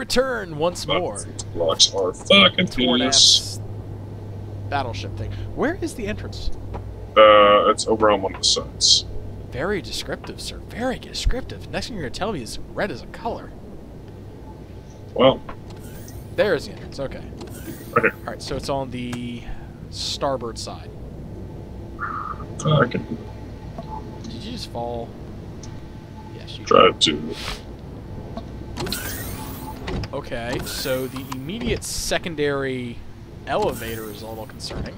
return once more. Blocks are fucking Tornath's battleship thing. Where is the entrance? It's over on one of the sides. Very descriptive, sir. Very descriptive. Next thing you're going to tell me is red is a color. Well. There is the entrance. Okay. Right here. Alright, so it's on the starboard side. Okay. Did you just fall? Yes, you tried to. Okay, so the immediate secondary elevator is a little concerning.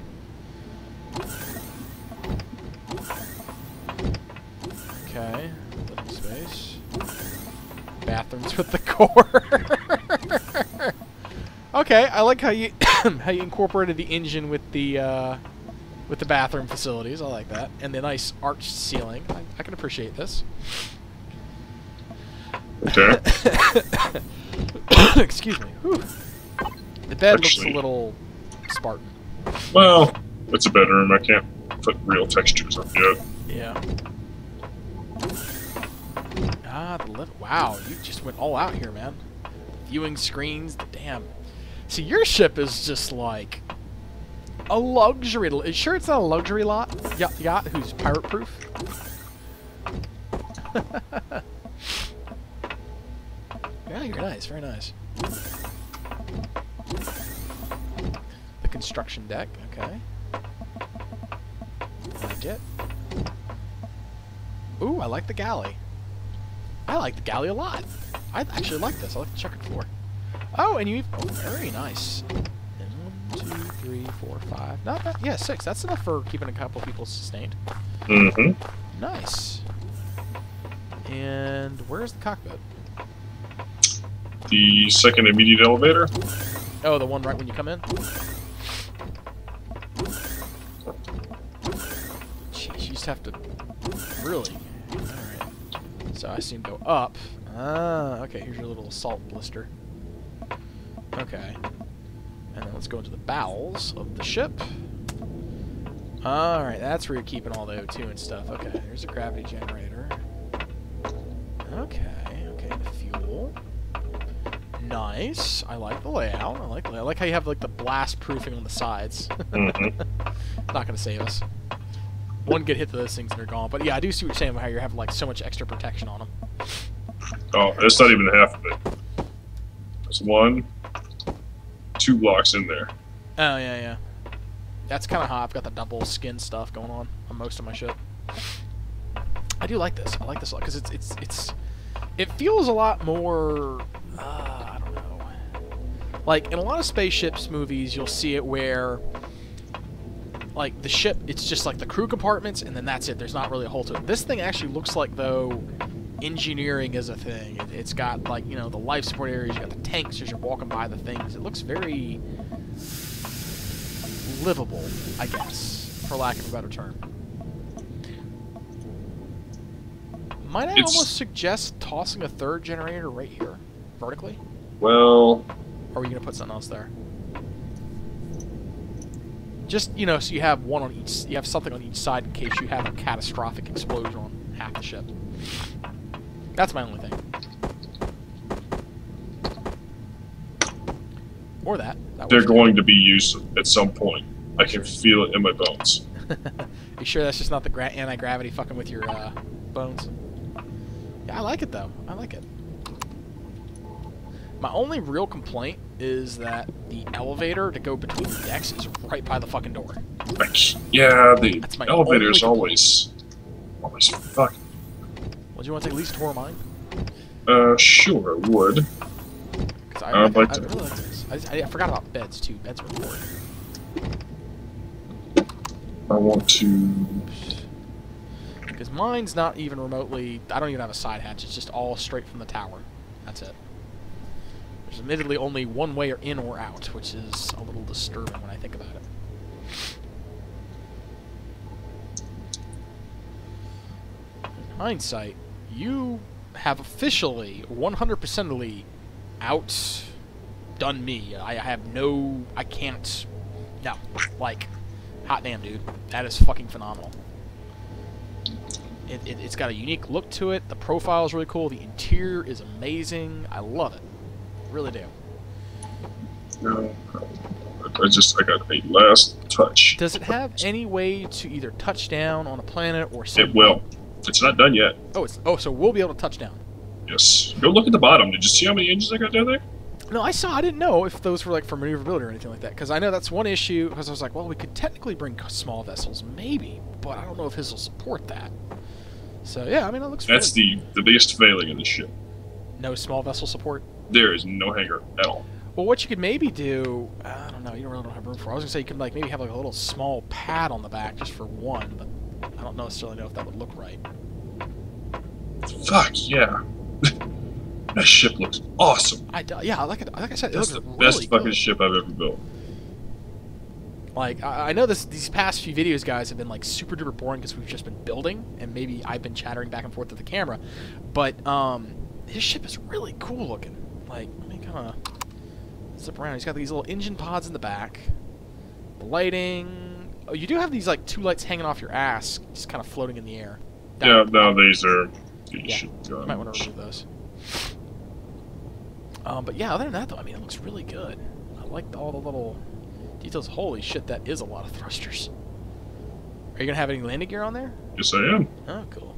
Okay, living space. Bathrooms with the core. Okay, I like how you incorporated the engine with the bathroom facilities. I like that, and the nice arched ceiling. I can appreciate this. Okay. Excuse me. Whew. The bed actually looks a little Spartan. Well, it's a bedroom. I can't put real textures up yet. Yeah. Ah, the lift. Wow, you just went all out here, man. Viewing screens. Damn. See, your ship is just like a luxury. Sure, it's not a luxury yacht who's pirate proof. Yeah, you're nice, very nice. The construction deck, okay. I like it. Ooh, I like the galley. I like the galley a lot. I actually like this. I like the checkered floor. Oh, and you... Oh, very nice. And 1, 2, 3, 4, 5. Not bad. Yeah, 6. That's enough for keeping a couple people sustained. Mm-hmm. Nice. And where's the cockpit? The second immediate elevator. Oh, the one right when you come in? Jeez, you just have to... Really? Alright. So I see him go up. Ah, okay, here's your little salt blister. Okay. And then let's go into the bowels of the ship. Alright, that's where you're keeping all the O2 and stuff. Okay, here's a gravity generator. Okay, okay, the fuel. Nice. I like the layout. I like the layout. I like how you have like the blast proofing on the sides. Mm-hmm. Not gonna save us. One good hit to those things and they're gone. But yeah, I do see what you're saying about how you're having like so much extra protection on them. Oh, that's not even half of it. There's 1, 2 blocks in there. Oh yeah, yeah. That's kind of hot. I've got the double skin stuff going on most of my ship. I do like this. I like this a lot because it feels a lot more. I don't know. Like in a lot of spaceships movies, you'll see it where, like the ship, it's just like the crew compartments, and then that's it. There's not really a whole to it. This thing actually looks like though, engineering is a thing. It's got like you know the life support areas, you got the tanks as you're walking by the things. It looks very livable, I guess, for lack of a better term. Might I almost suggest tossing a third generator right here? Vertically? Well... Or are we going to put something else there? Just, you know, so you have one on each... You have something on each side in case you have a catastrophic explosion on half the ship. That's my only thing. Or that. They're going to be used at some point. I can feel it in my bones. You sure that's just not the anti-gravity fucking with your bones? Yeah, I like it, though. I like it. My only real complaint is that the elevator to go between the decks is right by the fucking door. Yeah, the elevator is always fucking... Would you want to take at least a tour of mine? Sure, I would. I really like this. I forgot about beds, too. Beds were boring. I want to... Because mine's not even remotely... I don't even have a side hatch. It's just all straight from the tower. That's it. There's admittedly only one way in or out, which is a little disturbing when I think about it. In hindsight, you have officially, 100%ly, outdone me. I have no... I can't... No. Like, hot damn, dude. That is fucking phenomenal. It's got a unique look to it. The profile's really cool. The interior is amazing. I love it. really do. No, I got a last touch. Does it have any way to either touch down on a planet or something? It will. It's not done yet. Oh, it's so we'll be able to touch down. Yes. Go look at the bottom. Did you see how many engines I got down there? No, I saw. I didn't know if those were like for maneuverability or anything like that, because I know that's one issue. Because I was like, well, we could technically bring small vessels, maybe, but I don't know if his will support that. So yeah, I mean, it looks. That's the biggest failing in the ship. No small vessel support. There is no hangar at all. Well, what you could maybe do, I don't know. You don't really have room for. I was gonna say you could like maybe have like a little small pad on the back just for one, but I don't necessarily know if that would look right. Fuck yeah. That ship looks awesome. Yeah, like I said, it looks really good. That's the best fucking ship I've ever built. Like, I know these past few videos, guys, have been, like, super-duper boring because we've just been building, and maybe I've been chattering back and forth to the camera, but his ship is really cool looking. Like, let me kind of zip around. He's got these little engine pods in the back, the lighting. Oh, you do have these, like, two lights hanging off your ass, just kind of floating in the air. Yeah, no, these are... Yeah, you might want to remove those. But yeah, other than that, though, I mean, it looks really good. I like all the little details. Holy shit, that is a lot of thrusters. Are you going to have any landing gear on there? Yes, I am. Oh, cool.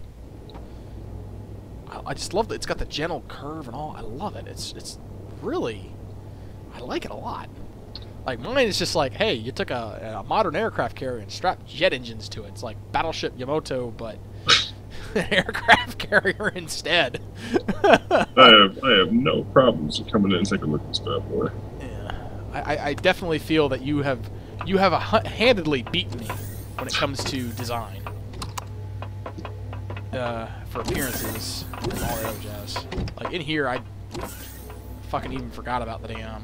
I just love that it's got the gentle curve and all. I love it. It's really... I like it a lot. Like, mine is just like, hey, you took a modern aircraft carrier and strapped jet engines to it. It's like Battleship Yamato, but... an aircraft carrier instead. I have no problems with coming in and taking a look at this bad boy. Yeah, I definitely feel that you have handedly beaten me when it comes to design, for appearances and all that other jazz. Like in here, I fucking even forgot about the damn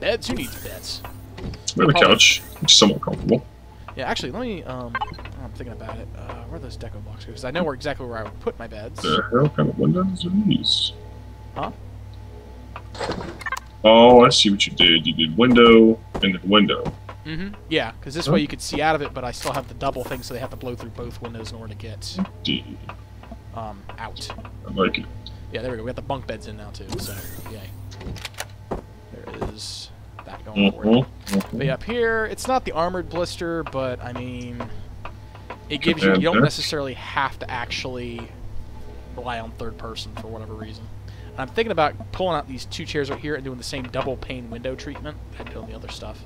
beds. Who needs beds? We have a couch. It's somewhat comfortable. Yeah, actually, let me. I'm thinking about it. Where are those deco boxes? Because I know where exactly where I would put my beds. The hell kind of windows are these? Huh? Oh, I see what you did. You did window and then window. Mm-hmm. Yeah, because this way you could see out of it, but I still have the double thing, so they have to blow through both windows in order to get out. I like it. Yeah, there we go. We got the bunk beds in now too. So yay. There is that going forward. But yeah, up here, it's not the armored blister, but I mean. It gives you don't necessarily have to actually rely on third person for whatever reason. And I'm thinking about pulling out these two chairs right here and doing the same double pane window treatment I did on the other stuff.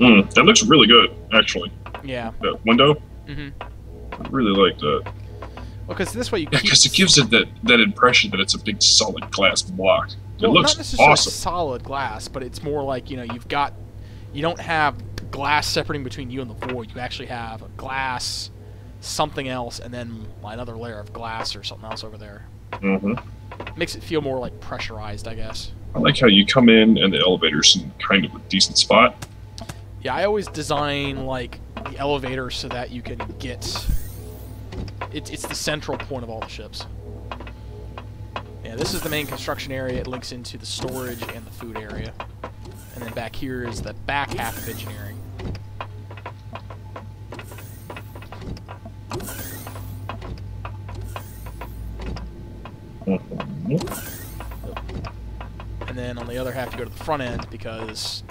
That looks really good, actually. Yeah. That window? Mm-hmm. I really like that. Well, because this way you keep... Because it gives it that impression that it's a big solid glass block. Well, it looks awesome. Not necessarily solid glass, but it's more like, you know, you've got... You don't have glass separating between you and the void. You actually have a glass... something else, and then another layer of glass or something else over there. Mm-hmm. Makes it feel more, like, pressurized, I guess. I like how you come in the elevator's in kind of a decent spot. Yeah, I always design, like, the elevator so that you can get... It's the central point of all the ships. Yeah, this is the main construction area. It links into the storage and the food area. And then back here is the back half of engineering. And then on the other half, you go to the front end because,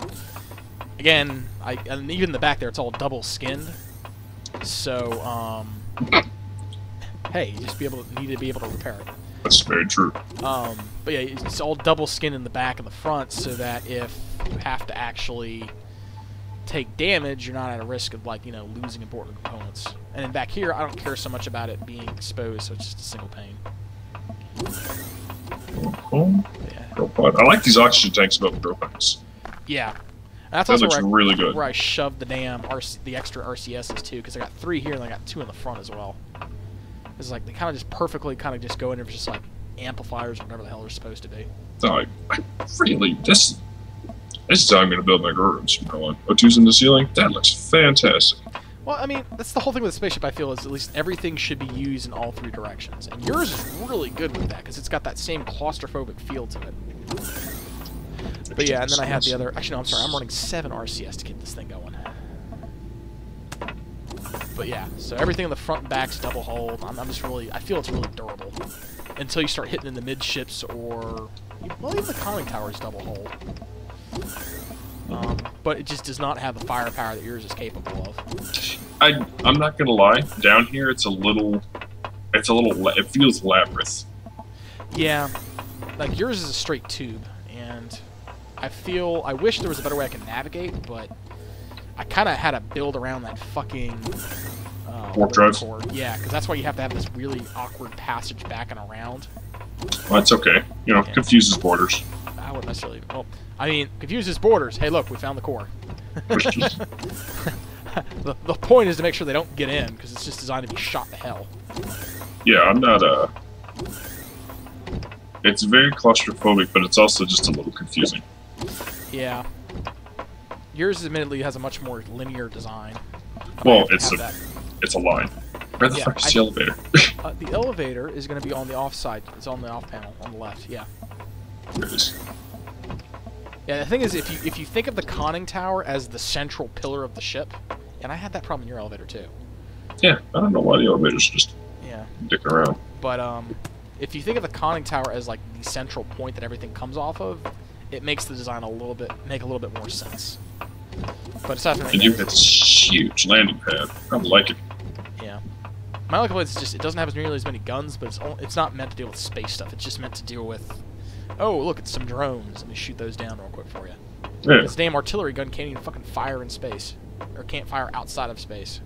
again, and even the back there, it's all double skinned. So, hey, you just need to be able to repair it. That's very true. But yeah, it's all double skinned in the back and the front, so that if you have to actually take damage, you're not at a risk of like losing important components. And then back here, I don't care so much about it being exposed, so it's just a single pane. Yeah. I like these oxygen tanks above the grow pods. Yeah, that's also that looks really good. Where I shoved the damn the extra RCSs too, because I got 3 here and I got 2 in the front as well. It's like they kind of just perfectly just go in there, just like amplifiers or whatever the hell they're supposed to be. No, really, this is how I'm gonna build my grow rooms. O2's in the ceiling. That looks fantastic. Well, I mean, that's the whole thing with the spaceship, I feel, is at least everything should be used in all 3 directions. And yours is really good with that, because it's got that same claustrophobic feel to it. But yeah, and then I have the other... Actually, no, I'm sorry. I'm running 7 RCS to get this thing going. But yeah, so everything in the front and back's double hulled. I feel it's really durable. until you start hitting in the midships or... Well, even the conning tower is double hull. But it just does not have the firepower that yours is capable of. I'm not gonna lie, down here it feels labyrinth. Yeah, like yours is a straight tube, and I wish there was a better way I could navigate, but I kind of had to build around that fucking... Warp drives? Yeah, because that's why you have to have this really awkward passage back and around. Well, that's okay. You know, yeah. Confuses borders. I wouldn't necessarily... Well, I mean, confuses borders. Hey, look, we found the core. The point is to make sure they don't get in, because it's just designed to be shot to hell. Yeah, I'm not, It's very claustrophobic, but it's also just a little confusing. Yeah. Yours, admittedly, has a much more linear design. Well, it's a line. Where the fuck is the elevator? The elevator is going to be on the off side. It's on the off panel, on the left, yeah. There it is. Yeah, the thing is, if you think of the conning tower as the central pillar of the ship, and I had that problem in your elevator, too. Yeah, I don't know why the elevator's just dicking around. But, if you think of the conning tower as, like, the central point that everything comes off of, it makes the design make a little bit more sense. But aside from that, and you've got this huge landing pad. I like it. Yeah. My lucky is just, it doesn't have as nearly as many guns, but it's not meant to deal with space stuff. It's just meant to deal with, oh, look, it's some drones. Let me shoot those down real quick for you. Yeah. This damn artillery gun can't even fucking fire in space. Or can't fire outside of space.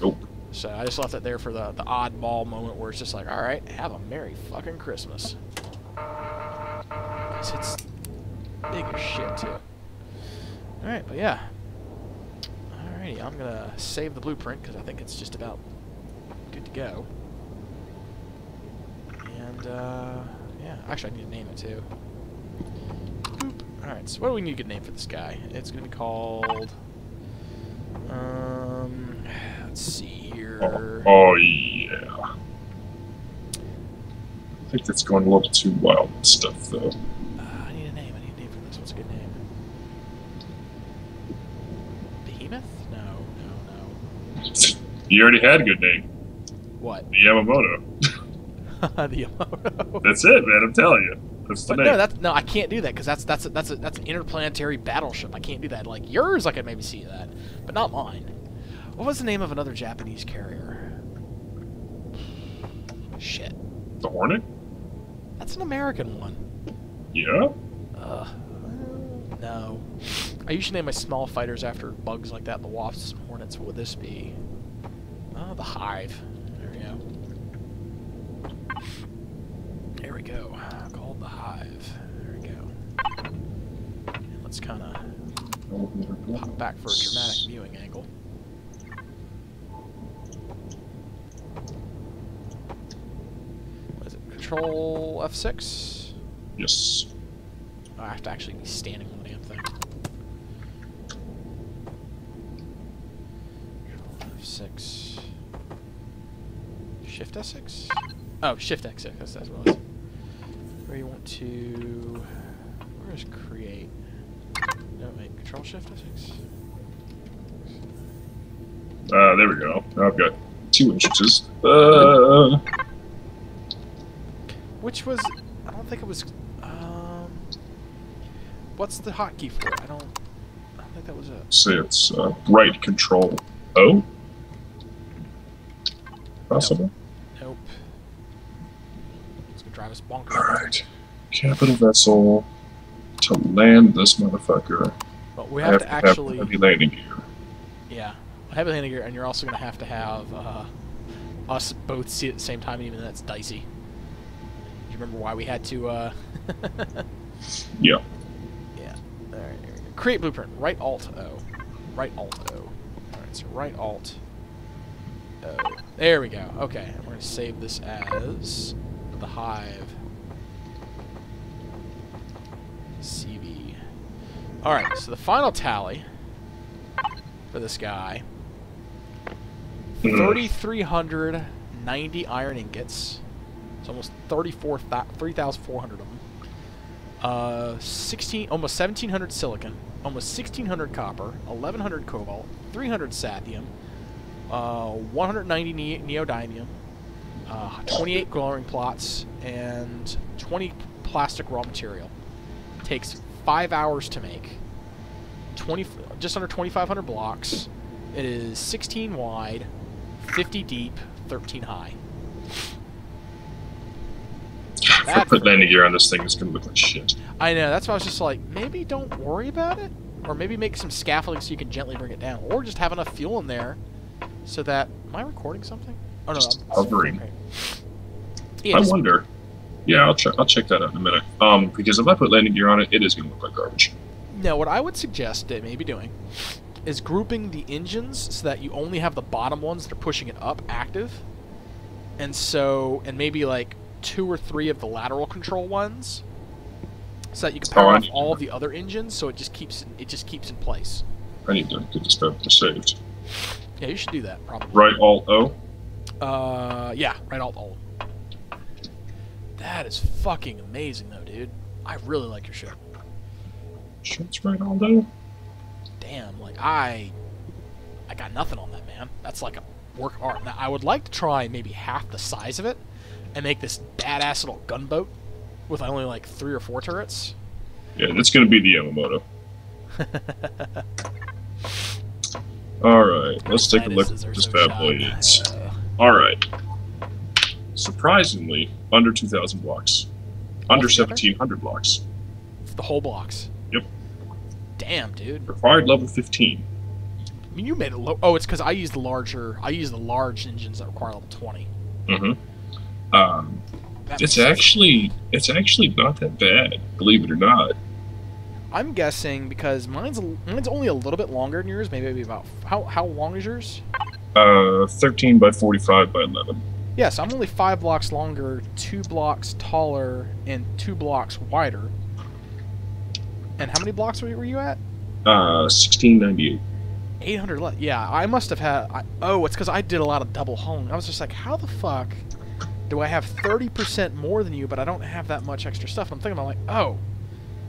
Nope. So I just left it there for the oddball moment where it's just like, alright, have a merry fucking Christmas. Because it's big as shit, too. Alright, but yeah. Alrighty, I'm gonna save the blueprint because I think it's just about good to go. And, yeah. Actually, I need to name it, too. Alright, so what do we need a good name for this guy? It's gonna be called... Let's see here... Oh, yeah. I think that's going a little too wild and stuff, though. I need a name for this. What's a good name? Behemoth? No. You already had a good name. What? The Yamato. The Yamato. That's it, man. I'm telling you. That's the name. No, I can't do that because that's an interplanetary battleship. I can't do that. Like yours, I could maybe see that, but not mine. What was the name of another Japanese carrier? Shit. The Hornet? That's an American one. Yeah? No. I usually name my small fighters after bugs like that, the wasps and hornets. What would this be? The Hive. There we go. There we go. Called the Hive. There we go. And let's kind of pop back for a dramatic viewing angle. Control F6? Yes. I have to actually be standing on the damn thing. Control F6. Shift F6? Oh, Shift F6. That's what it was. Where you want to... Where is create? No, wait. Control Shift F6? There we go. Now I've got 2 instances. Which was... I don't think it was... what's the hotkey for it? I don't think that was it. Say it's right control O? Possible? Nope. It's gonna drive us bonkers. Alright. Capital vessel to land this motherfucker. But we have to actually... have heavy landing gear. Yeah. Heavy landing gear, and you're also gonna have to have us both see it at the same time, even though that's dicey. Remember why we had to yeah all right, here we go. Create blueprint, right alt o. All right, so right alt o, there we go. Okay, and we're gonna save this as the Hive CV. All right, so the final tally for this guy, 3,390 iron ingots. It's almost 3,400 of them. 16, almost 1,700 silicon, almost 1,600 copper, 1,100 cobalt, 300 sathium, 190 neodymium, 28 glowing plots, and 20 plastic raw material. Takes 5 hours to make. Just under 2,500 blocks. It is 16 wide, 50 deep, 13 high. If I put landing gear on this thing, it's going to look like shit. I know, that's why I was just like, maybe don't worry about it. Or maybe make some scaffolding so you can gently bring it down. Or just have enough fuel in there so that... Am I recording something? Oh, no, just I'm hovering. Yeah, I wonder... Yeah, I'll check that out in a minute. Because if I put landing gear on it, it is going to look like garbage. No, what I would suggest they may be doing is grouping the engines so that you only have the bottom ones that are pushing it up active. And so... And maybe, like... 2 or 3 of the lateral control ones, so that you can power off all of the other engines, so it just keeps in place. I need to get this stuff saved. Yeah, you should do that probably. Right Alt O. Yeah, right Alt O. That is fucking amazing though, dude. I really like your ship. Shit's right Alt O. Damn, like I got nothing on that, man. That's like a work of art. Now I would like to try maybe half the size of it. And make this badass little gunboat with only like 3 or 4 turrets. Yeah, that's going to be the Yamato. Alright, let's take a look at this bad boy. Alright. Surprisingly, under 2,000 blocks. Under 1,700 blocks. The whole blocks? Yep. Damn, dude. Required level 15. I mean, you made it low. Oh, it's because I use the large engines that require level 20. Mm-hmm. It's actually not that bad, believe it or not. I'm guessing because mine's only a little bit longer than yours. Maybe about how long is yours? 13 by 45 by 11. Yes, yeah, so I'm only 5 blocks longer, 2 blocks taller, and 2 blocks wider. And how many blocks were you at? 1698. 800 left. Yeah, I must have had. Oh, it's because I did a lot of double honing. I was just like, how the fuck do I have 30% more than you, but I don't have that much extra stuff? And I'm thinking, I'm like, oh,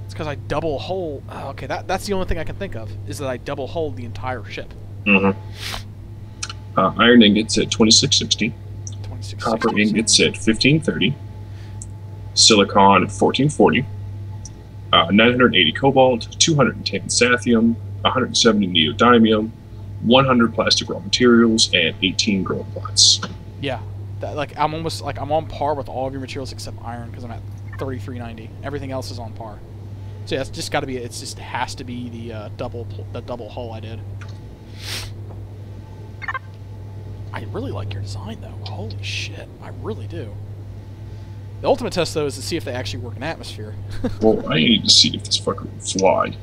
it's because I double hull. Oh, okay, that's the only thing I can think of is that I double hulled the entire ship. Mm-hmm. Iron ingots at 2660. Copper ingots at 1530. Silicon at 1440. 980 cobalt, 210 sathium. 170 neodymium, 100 plastic raw materials, and 18 growing plots. Yeah, I'm on par with all of your materials except iron because I'm at 3390. Everything else is on par. So yeah, it's just got to be. It's just has to be the double hull I did. I really like your design though. Holy shit, I really do. The ultimate test though is to see if they actually work in atmosphere. Well, I need to see if this fucker can fly.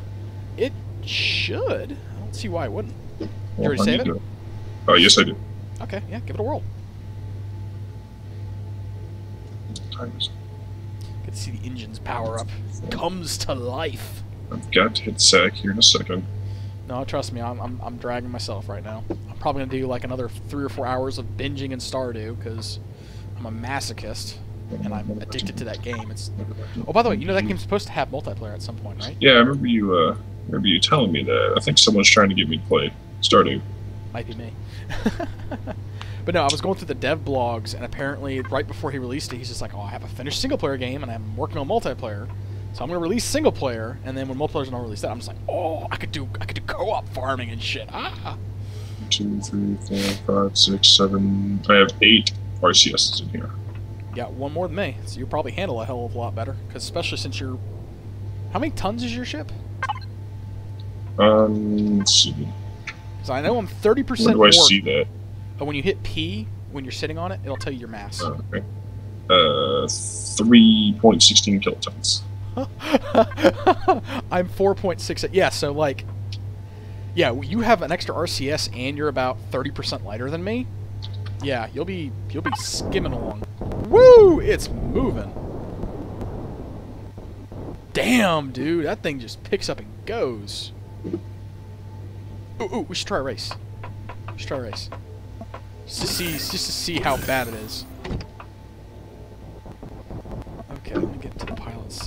It should. I don't see why it wouldn't. Well, you already save it? Oh, yes I do. Okay, yeah, give it a whirl. Good to see the engines power up. Comes to life. I've got to hit sack here in a second. No, trust me, I'm dragging myself right now. I'm probably gonna do like another 3 or 4 hours of binging in Stardew because I'm a masochist. And I'm addicted to that game. It's... Oh, by the way, you know that game's supposed to have multiplayer at some point, right? Yeah, I remember you. Remember you telling me that. I think someone's trying to get me to play Stardew. Might be me. But no, I was going through the dev blogs, and apparently right before he released it, he's just like, "Oh, I have a finished single-player game, and I'm working on multiplayer, so I'm gonna release single-player, and then when multiplayer's not released, that I'm just like, oh, I could do co-op farming and shit." Ah. 2, 3, 4, 5, 6, 7. I have 8 RCSs in here. Yeah, 1 more than me, so you'll probably handle a hell of a lot better. Because especially since you're... How many tons is your ship? Let's see. Because I know I'm 30% more... Where do I see that? When you hit P, when you're sitting on it, it'll tell you your mass. Oh, okay. 3.16 kilotons. I'm 4.6... Yeah, so like... Yeah, you have an extra RCS and you're about 30% lighter than me. Yeah, you'll be skimming along. Woo! It's moving. Damn, dude, that thing just picks up and goes. Ooh, we should try a race. We should try a race. Just to see how bad it is. Okay, let me get to the pilot seat.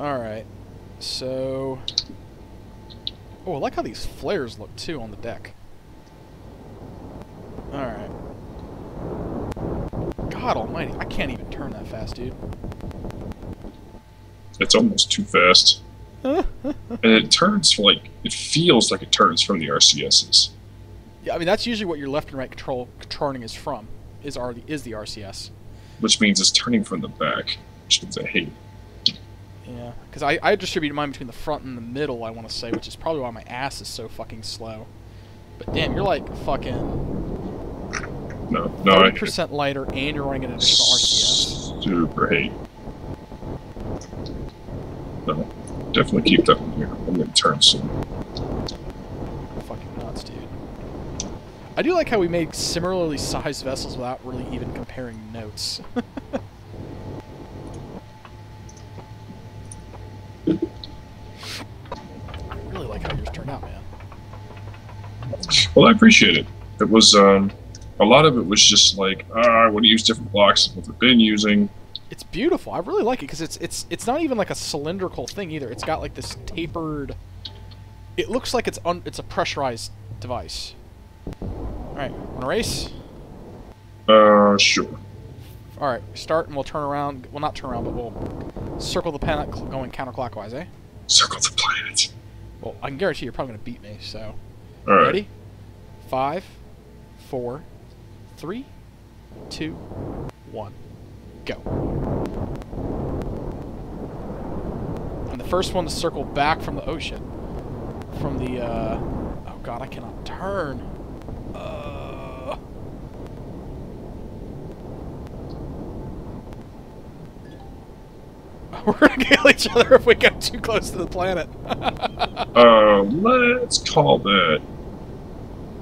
All right, so. Oh, I like how these flares look too on the deck. that fast, dude. It's almost too fast. And it turns like, it feels like it turns from the RCSs. Yeah, I mean, that's usually what your left and right control turning is from, is the RCS. Which means it's turning from the back, which means I hate it. Yeah, because I distribute mine between the front and the middle, I want to say, which is probably why my ass is so fucking slow. But damn, you're like fucking... No, no, 30% lighter, and you're running an additional RCS. Super hate. No, definitely keep that in here. I'm gonna turn soon. Fucking nuts, dude. I do like how we made similarly sized vessels without really even comparing notes. I really like how yours turned out, man. Well, I appreciate it. It was, a lot of it was just like, I want to use different blocks than what I've been using. It's beautiful. I really like it because it's not even like a cylindrical thing either. It's got like this tapered. It looks like it's a pressurized device. All right, want to race? Sure. All right, start and we'll turn around. Well, not turn around, but we'll circle the planet going counterclockwise, eh? Circle the planet. Well, I can guarantee you're probably gonna beat me. So, all right. Ready? 5, 4, 3, 2, 1, go. I'm the first one to circle back from the ocean. From the, oh god, I cannot turn. We're gonna kill each other if we go too close to the planet. Let's call that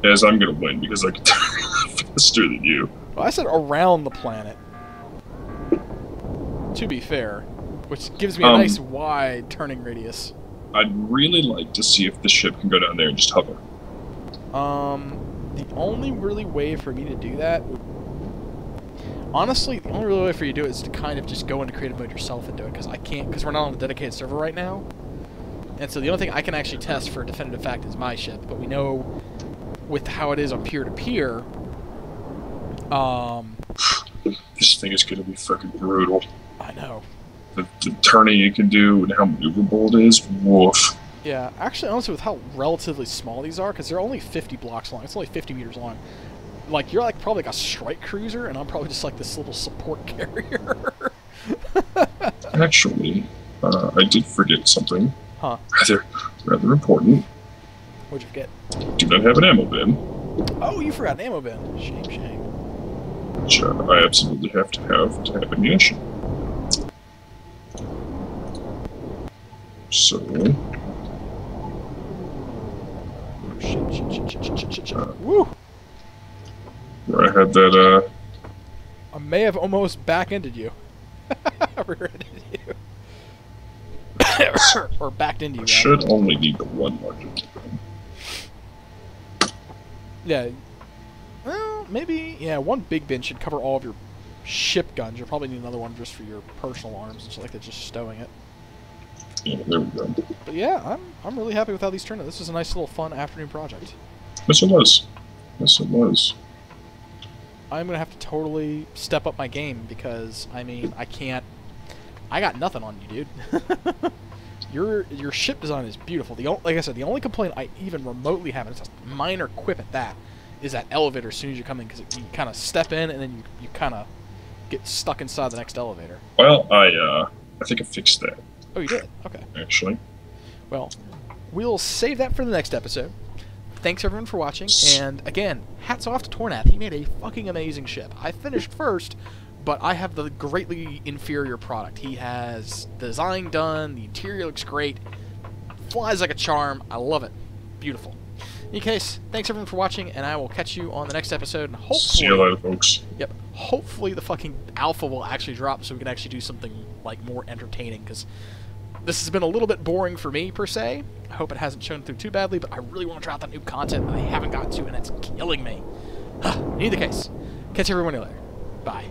as I'm gonna win because I can turn. Faster than you. Well, I said around the planet. To be fair, which gives me a nice wide turning radius. I'd really like to see if the ship can go down there and just hover. The only really way for me to do that, honestly, the only really way for you to do it is to kind of just go into creative mode yourself and do it because I can't, because we're not on a dedicated server right now, and so the only thing I can actually test for a definitive fact is my ship. But we know with how it is on peer-to-peer. This thing is gonna be fucking brutal. I know. The turning you can do and how maneuverable it is, woof. Yeah, actually, honestly, with how relatively small these are, because they're only 50 blocks long. It's only 50 meters long. Like, you're like probably like a strike cruiser, and I'm probably just like this little support carrier. Actually, I did forget something. Huh? Rather important. What'd you forget? Do not have an ammo bin. Oh, you forgot an ammo bin. Shame, shame. Which I absolutely have to have ammunition. So... Woo! Where I had that, I may have almost back-ended you. Rear-ended you. Or backed into you, I should rather. Only need the one marker. Yeah. Well, maybe, yeah, one big bin should cover all of your ship guns. You'll probably need another one just for your personal arms and stuff like that, just stowing it. Yeah, there we go. But yeah, I'm really happy with how these turned out. This is a nice little fun afternoon project. Yes, it was. Yes, it was. I'm going to have to totally step up my game because, I mean, I can't... I got nothing on you, dude. Your ship design is beautiful. Like I said, the only complaint I even remotely have, and it's a minor quip at that, is that elevator as soon as you come in, because you kind of step in and then you kind of get stuck inside the next elevator. Well, I think I fixed that. Oh, you did? Okay. Actually. Well, we'll save that for the next episode. Thanks everyone for watching, and again, hats off to Tornath. He made a fucking amazing ship. I finished first, but I have the greatly inferior product. He has the design done, the interior looks great, flies like a charm, I love it. Beautiful. In any case, thanks everyone for watching, and I will catch you on the next episode. And hopefully, see you later, folks. Yep. Hopefully, the fucking alpha will actually drop, so we can actually do something like more entertaining. Because this has been a little bit boring for me per se. I hope it hasn't shown through too badly, but I really want to try out that new content that I haven't gotten to, and it's killing me. In either case, catch everyone later. Bye.